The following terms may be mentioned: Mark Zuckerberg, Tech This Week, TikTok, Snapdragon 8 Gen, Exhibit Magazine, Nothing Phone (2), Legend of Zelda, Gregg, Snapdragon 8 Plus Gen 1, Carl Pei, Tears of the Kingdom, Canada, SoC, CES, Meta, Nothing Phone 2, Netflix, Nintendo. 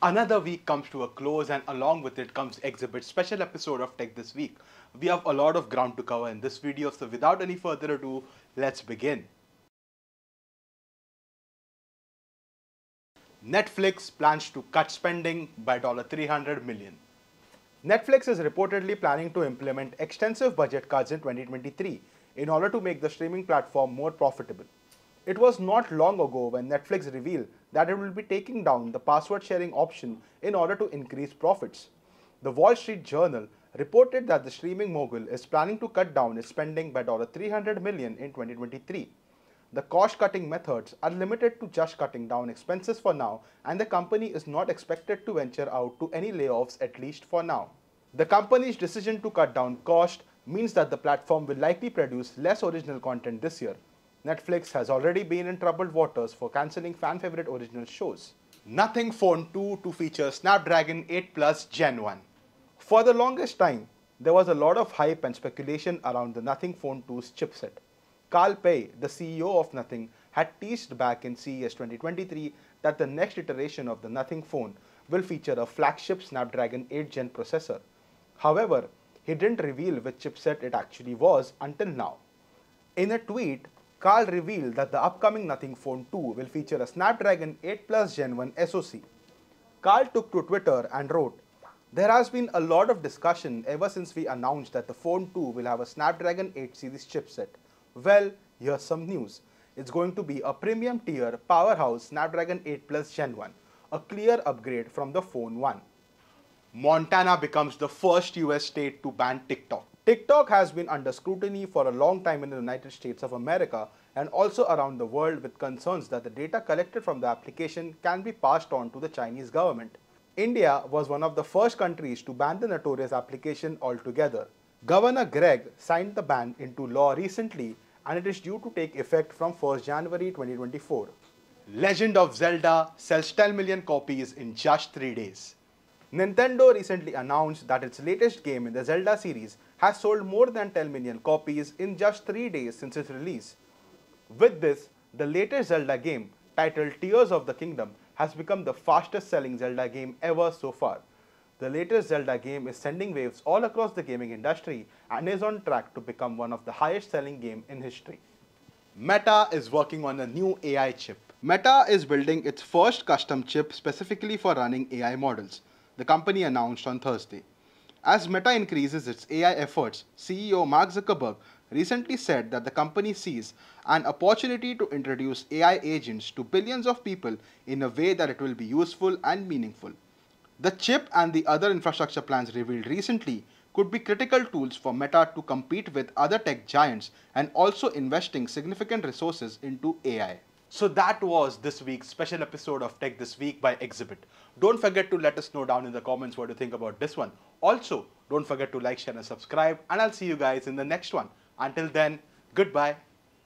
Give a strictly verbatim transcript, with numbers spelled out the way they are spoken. Another week comes to a close, and along with it comes Exhibit's special episode of Tech This Week. We have a lot of ground to cover in this video, so without any further ado, let's begin. Netflix plans to cut spending by three hundred million dollars. Netflix is reportedly planning to implement extensive budget cuts in twenty twenty-three in order to make the streaming platform more profitable. It was not long ago when Netflix revealed that it will be taking down the password sharing option in order to increase profits. The Wall Street Journal reported that the streaming mogul is planning to cut down its spending by three hundred million dollars in twenty twenty-three. The cost-cutting methods are limited to just cutting down expenses for now, and the company is not expected to venture out to any layoffs, at least for now. The company's decision to cut down cost means that the platform will likely produce less original content this year. Netflix has already been in troubled waters for cancelling fan-favorite original shows. Nothing Phone two to feature Snapdragon eight Plus Gen one. For the longest time, there was a lot of hype and speculation around the Nothing Phone two's chipset. Carl Pei, the C E O of Nothing, had teased back in C E S twenty twenty-three that the next iteration of the Nothing Phone will feature a flagship Snapdragon eight Gen processor. However, he didn't reveal which chipset it actually was until now. In a tweet, Carl revealed that the upcoming Nothing Phone two will feature a Snapdragon eight Plus Gen one SoC. Carl took to Twitter and wrote, "There has been a lot of discussion ever since we announced that the Phone two will have a Snapdragon eight series chipset. Well, here's some news. It's going to be a premium tier powerhouse Snapdragon eight Plus Gen one, a clear upgrade from the Phone one. Montana becomes the first U S state to ban TikTok. TikTok has been under scrutiny for a long time in the United States of America and also around the world, with concerns that the data collected from the application can be passed on to the Chinese government. India was one of the first countries to ban the notorious application altogether. Governor Gregg signed the ban into law recently, and it is due to take effect from first January twenty twenty-four. Legend of Zelda sells ten million copies in just three days. Nintendo recently announced that its latest game in the Zelda series has sold more than ten million copies in just three days since its release. With this, the latest Zelda game, titled Tears of the Kingdom, has become the fastest selling Zelda game ever so far. The latest Zelda game is sending waves all across the gaming industry and is on track to become one of the highest selling games in history. Meta is working on a new A I chip. Meta is building its first custom chip specifically for running A I models, the company announced on Thursday. As Meta increases its A I efforts, C E O Mark Zuckerberg recently said that the company sees an opportunity to introduce A I agents to billions of people in a way that it will be useful and meaningful. The chip and the other infrastructure plans revealed recently could be critical tools for Meta to compete with other tech giants and also investing significant resources into A I. So that was this week's special episode of Tech This Week by Exhibit. Don't forget to let us know down in the comments what you think about this one. Also, don't forget to like, share and subscribe, and I'll see you guys in the next one. Until then, goodbye.